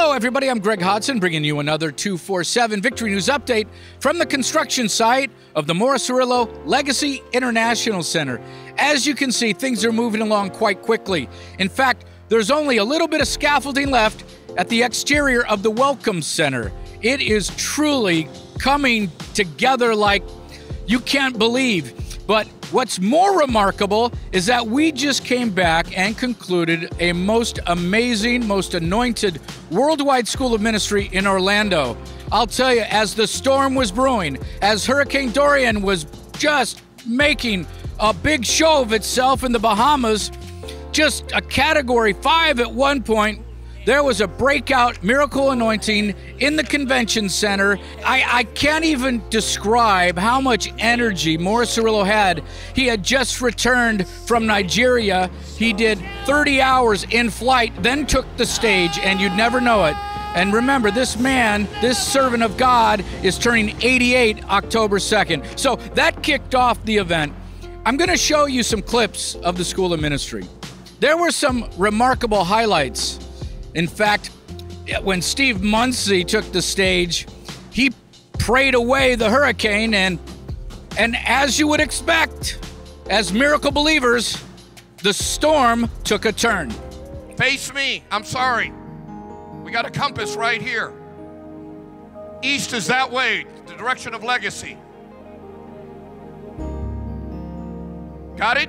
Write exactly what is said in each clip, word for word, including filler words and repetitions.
Hello, everybody. I'm Greg Hodson, bringing you another two forty-seven Victory News update from the construction site of the Morris Cerullo Legacy International Center. As you can see, things are moving along quite quickly. In fact, there's only a little bit of scaffolding left at the exterior of the Welcome Center. It is truly coming together like you can't believe. But what's more remarkable is that we just came back and concluded a most amazing, most anointed Worldwide School of Ministry in Orlando. I'll tell you, as the storm was brewing, as Hurricane Dorian was just making a big show of itself in the Bahamas, just a category five at one point, there was a breakout miracle anointing in the convention center. I, I can't even describe how much energy Morris Cerullo had. He had just returned from Nigeria. He did thirty hours in flight, then took the stage, and you'd never know it. And remember, this man, this servant of God, is turning eighty-eight October second. So that kicked off the event. I'm going to show you some clips of the School of Ministry. There were some remarkable highlights. In fact, when Steve Munsey took the stage, he prayed away the hurricane, and and as you would expect, as miracle believers, the storm took a turn. Face me, I'm sorry. We got a compass right here. East is that way, the direction of Legacy. Got it?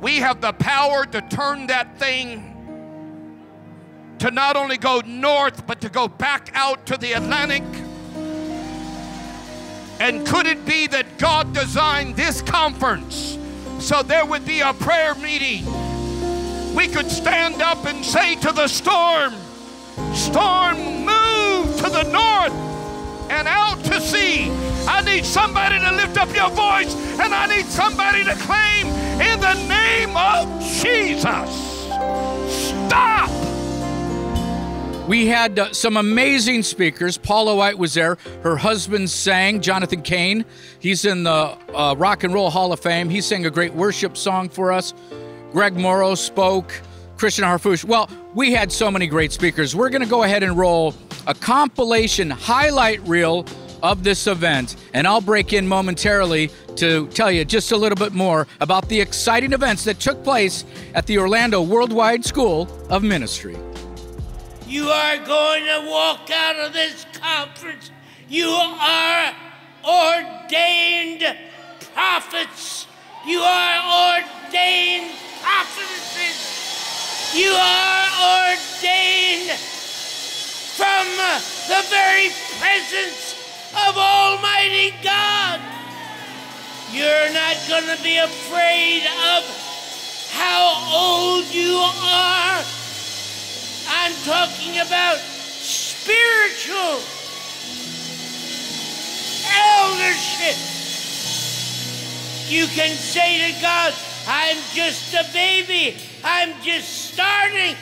We have the power to turn that thing to not only go north, but to go back out to the Atlantic. And could it be that God designed this conference so there would be a prayer meeting? We could stand up and say to the storm, storm, move to the north and out to sea. I need somebody to lift up your voice, and I need somebody to claim in the name of Jesus. Stop! We had uh, some amazing speakers. Paula White was there. Her husband sang, Jonathan Cain. He's in the uh, Rock and Roll Hall of Fame. He sang a great worship song for us. Greg Morrow spoke. Christian Harfouche. Well, we had so many great speakers. We're going to go ahead and roll a compilation highlight reel of this event. And I'll break in momentarily to tell you just a little bit more about the exciting events that took place at the Orlando Worldwide School of Ministry. You are going to walk out of this conference. You are ordained prophets. You are ordained prophetesses. You are ordained from the very presence of Almighty God. You're not going to be afraid of how old you are. I'm talking about spiritual eldership. You can say to God, I'm just a baby. I'm just starting.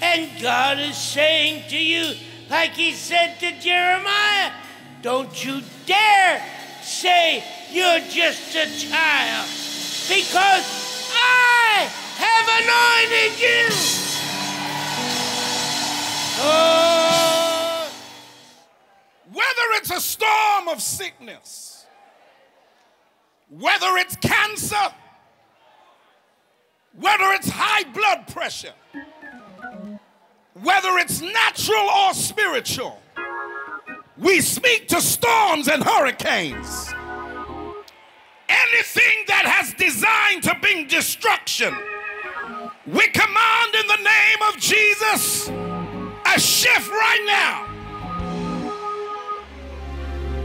And God is saying to you, like he said to Jeremiah, don't you dare say you're just a child, because I have anointed you. Oh. Whether it's a storm of sickness, whether it's cancer, whether it's high blood pressure, whether it's natural or spiritual, we speak to storms and hurricanes. Anything that has designed to bring destruction, we command in the name of Jesus a shift right now.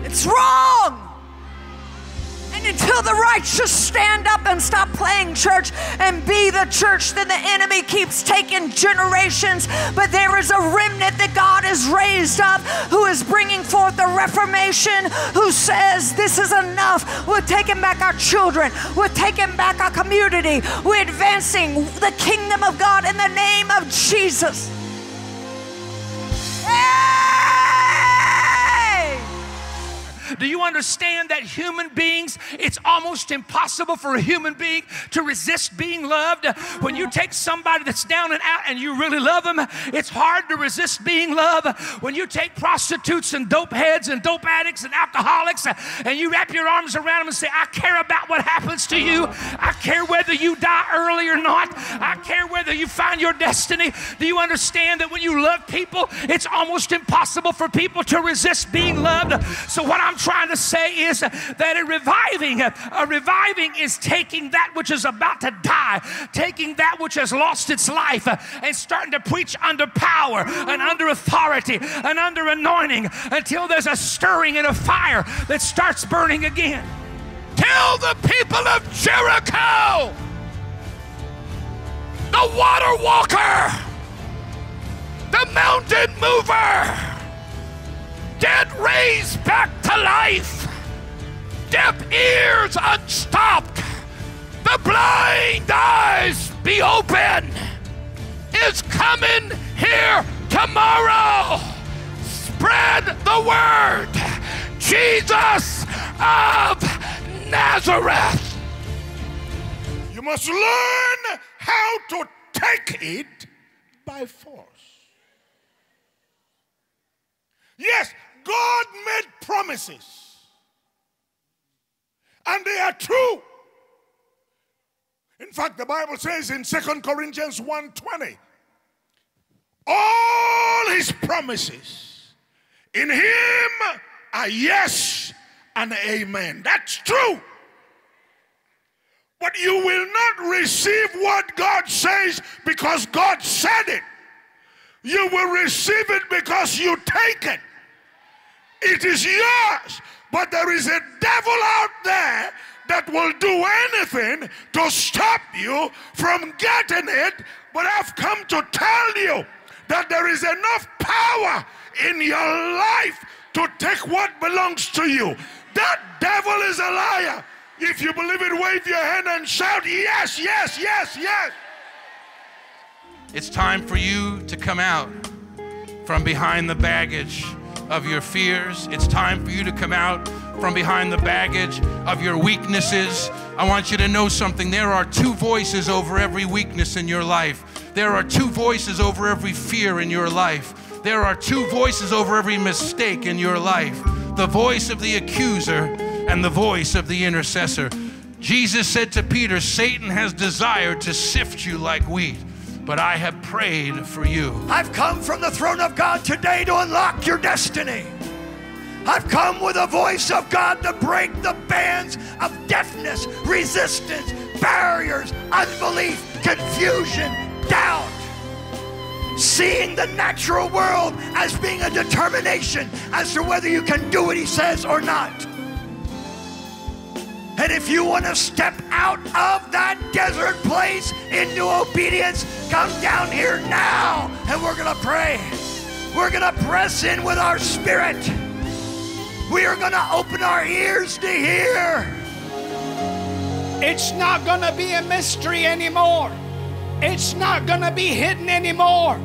It's wrong. And until the righteous stand up and stop playing church and be the church, then the enemy keeps taking generations. But there is a remnant that God has raised up who is bringing forth a reformation, who says this is enough. We're taking back our children. We're taking back our community. We're advancing the kingdom of God in the name of Jesus. Hey! Do you understand that human beings, it's almost impossible for a human being to resist being loved? When you take somebody that's down and out and you really love them, it's hard to resist being loved. When you take prostitutes and dope heads and dope addicts and alcoholics and you wrap your arms around them and say, I care about what happens to you. I care whether you die early or not. I care whether you find your destiny. Do you understand that when you love people, it's almost impossible for people to resist being loved? So what I'm trying to say is that a reviving, a reviving is taking that which is about to die, taking that which has lost its life and starting to preach under power and under authority and under anointing until there's a stirring and a fire that starts burning again. Tell the people of Jericho, the water walker, the mountain mover, dead raised back to life, deaf ears unstopped, the blind eyes be open, is coming here tomorrow. Spread the word, Jesus of Nazareth. You must learn how to take it by force. Yes, God made promises, and they are true. In fact, the Bible says in Second Corinthians one twenty, all his promises in him are yes and amen. That's true. But you will not receive what God says because God said it. You will receive it because you take it. It is yours. But there is a devil out there that will do anything to stop you from getting it. But I've come to tell you that there is enough power in your life to take what belongs to you. That devil is a liar. If you believe it, wave your hand and shout, yes, yes, yes, yes. It's time for you to come out from behind the baggage of your fears. It's time for you to come out from behind the baggage of your weaknesses. I want you to know something. There are two voices over every weakness in your life. There are two voices over every fear in your life. There are two voices over every mistake in your life. The voice of the accuser and the voice of the intercessor. Jesus said to Peter, Satan has desired to sift you like wheat, but I have prayed for you. I've come from the throne of God today to unlock your destiny. I've come with a voice of God to break the bands of deafness, resistance, barriers, unbelief, confusion, doubt. Seeing the natural world as being a determination as to whether you can do what he says or not. And if you want to step out of that desert place into obedience, come down here now and we're going to pray. We're going to press in with our spirit. We are going to open our ears to hear. It's not going to be a mystery anymore. It's not going to be hidden anymore.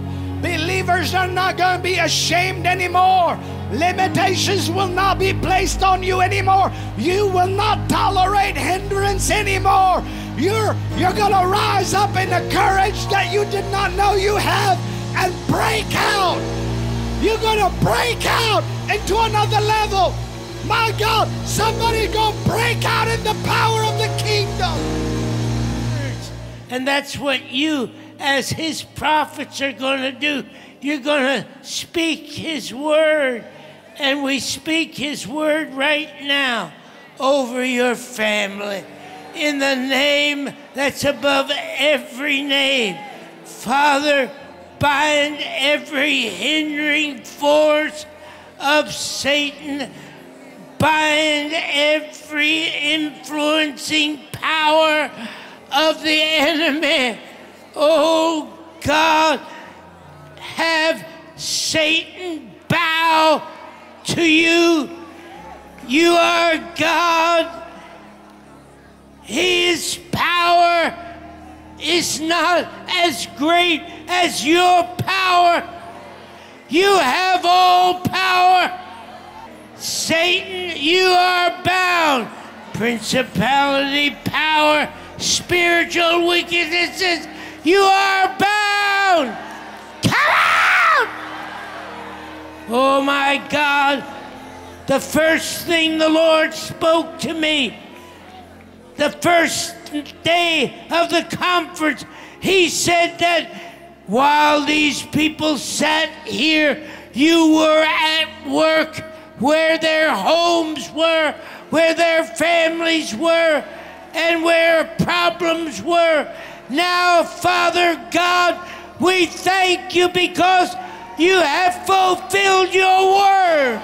Believers are not going to be ashamed anymore. Limitations will not be placed on you anymore. You will not tolerate hindrance anymore. You're, you're going to rise up in the courage that you did not know you have and break out. You're going to break out into another level. My God, somebody's going to break out in the power of the kingdom. And that's what you, as his prophets, are going to do. You're going to speak his word. And we speak his word right now over your family. In the name that's above every name. Father, bind every hindering force of Satan. Bind every influencing power of the enemy. Oh God, have Satan bow to you. You are God. His power is not as great as your power. You have all power. Satan, you are bound. Principality, power, spiritual weaknesses, you are bound. Come out! Oh my God, the first thing the Lord spoke to me, the first day of the conference, he said that while these people sat here, you were at work where their homes were, where their families were, and where problems were. Now, Father God, we thank you because you have fulfilled your word.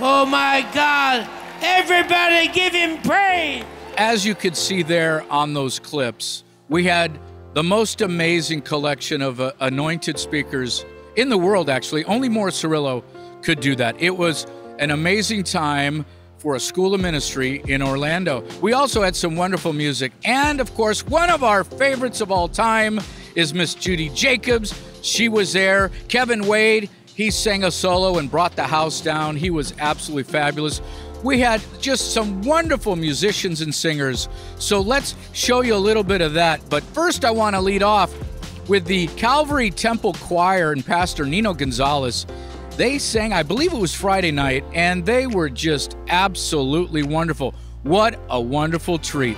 Oh my God, everybody give him praise. As you could see there on those clips, we had the most amazing collection of uh, anointed speakers in the world, actually. Only Morris Cerullo could do that. It was an amazing time for a school of ministry in Orlando. We also had some wonderful music. And of course, one of our favorites of all time is Miss Judy Jacobs. She was there. Kevin Wade, he sang a solo and brought the house down. He was absolutely fabulous. We had just some wonderful musicians and singers. So let's show you a little bit of that. But first, I want to lead off with the Calvary Temple Choir and Pastor Nino Gonzalez. They sang, I believe it was Friday night, and they were just absolutely wonderful. What a wonderful treat.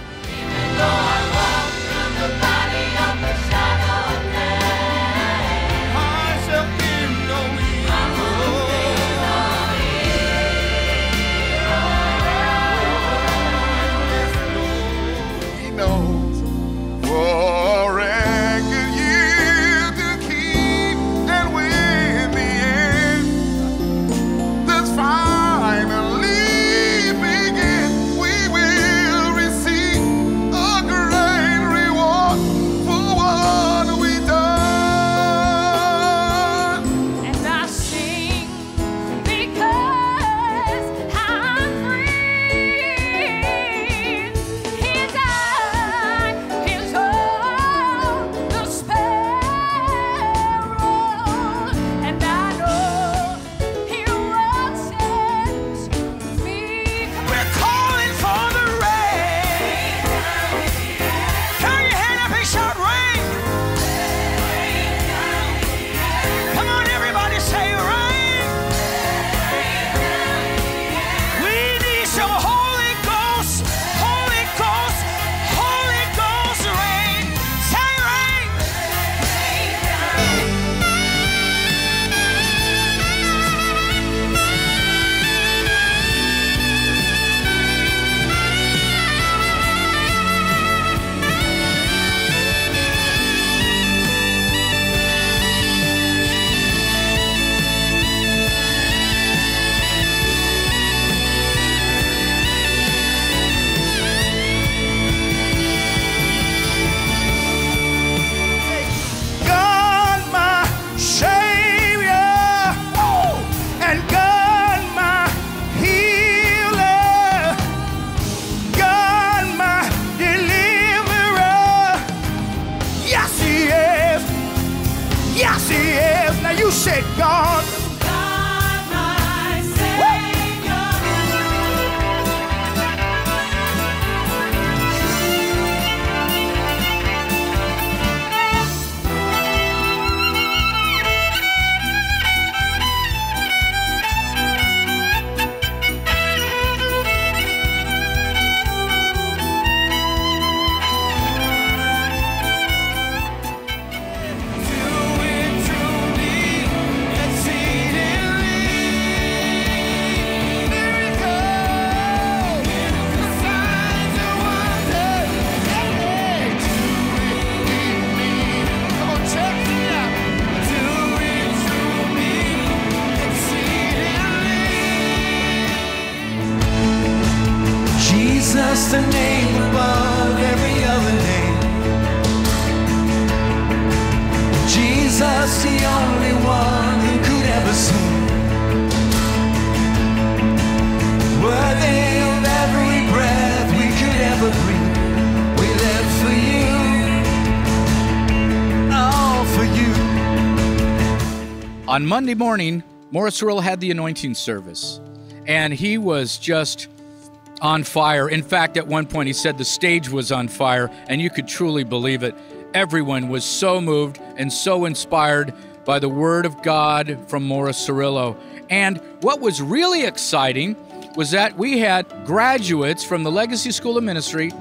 On Monday morning, Morris Cerullo had the anointing service, and he was just on fire. In fact, at one point he said the stage was on fire, and you could truly believe it. Everyone was so moved and so inspired by the Word of God from Morris Cerullo. And what was really exciting was that we had graduates from the Legacy School of Ministry,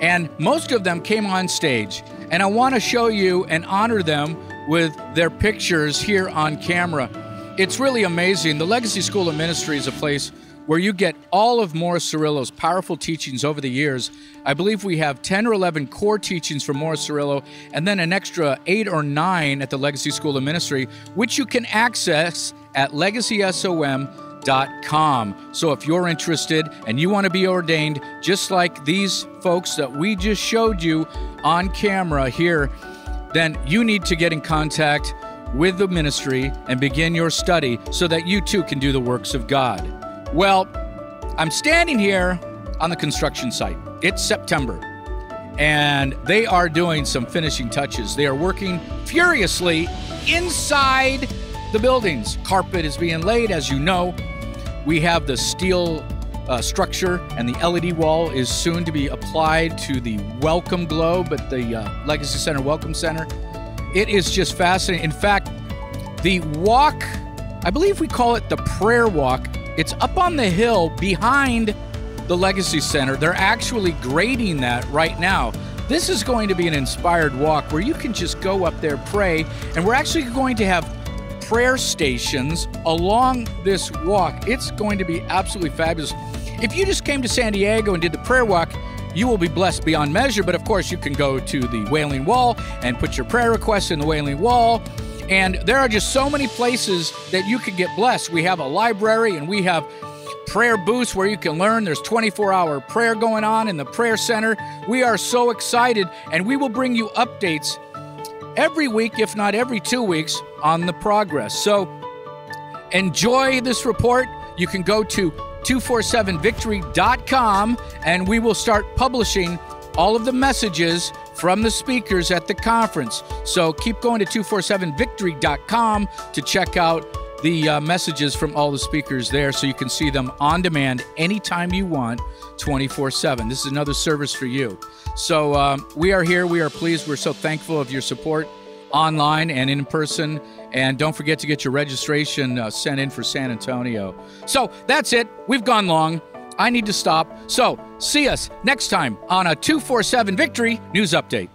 and most of them came on stage. And I want to show you and honor them with their pictures here on camera. It's really amazing. The Legacy School of Ministry is a place where you get all of Morris Cerullo's powerful teachings over the years. I believe we have ten or eleven core teachings from Morris Cerullo, and then an extra eight or nine at the Legacy School of Ministry, which you can access at Legacy S O M dot com. So if you're interested and you want to be ordained, just like these folks that we just showed you on camera here, then you need to get in contact with the ministry and begin your study so that you too can do the works of God. Well, I'm standing here on the construction site. It's September, and they are doing some finishing touches. They are working furiously inside the buildings. Carpet is being laid, as you know. We have the steel uh, structure, and the L E D wall is soon to be applied to the welcome globe at the uh, Legacy Center Welcome Center. It is just fascinating. In fact, the walk, I believe we call it the prayer walk, it's up on the hill behind the Legacy Center. They're actually grading that right now. This is going to be an inspired walk where you can just go up there, pray, and we're actually going to have prayer stations along this walk. It's going to be absolutely fabulous. If you just came to San Diego and did the prayer walk, you will be blessed beyond measure, but of course you can go to the Wailing Wall and put your prayer requests in the Wailing Wall. And there are just so many places that you can get blessed. We have a library, and we have prayer booths where you can learn. There's twenty-four hour prayer going on in the prayer center. We are so excited, and we will bring you updates every week, if not every two weeks, on the progress. So enjoy this report. You can go to two four seven victory dot com, and we will start publishing all of the messages from the speakers at the conference. So keep going to two four seven victory dot com to check out the uh, messages from all the speakers there, so you can see them on demand anytime you want, twenty-four seven. This is another service for you. So um, we are here. We are pleased. We're so thankful of your support online and in person. And don't forget to get your registration uh, sent in for San Antonio. So that's it. We've gone long. I need to stop. So see us next time on a two four seven Victory News Update.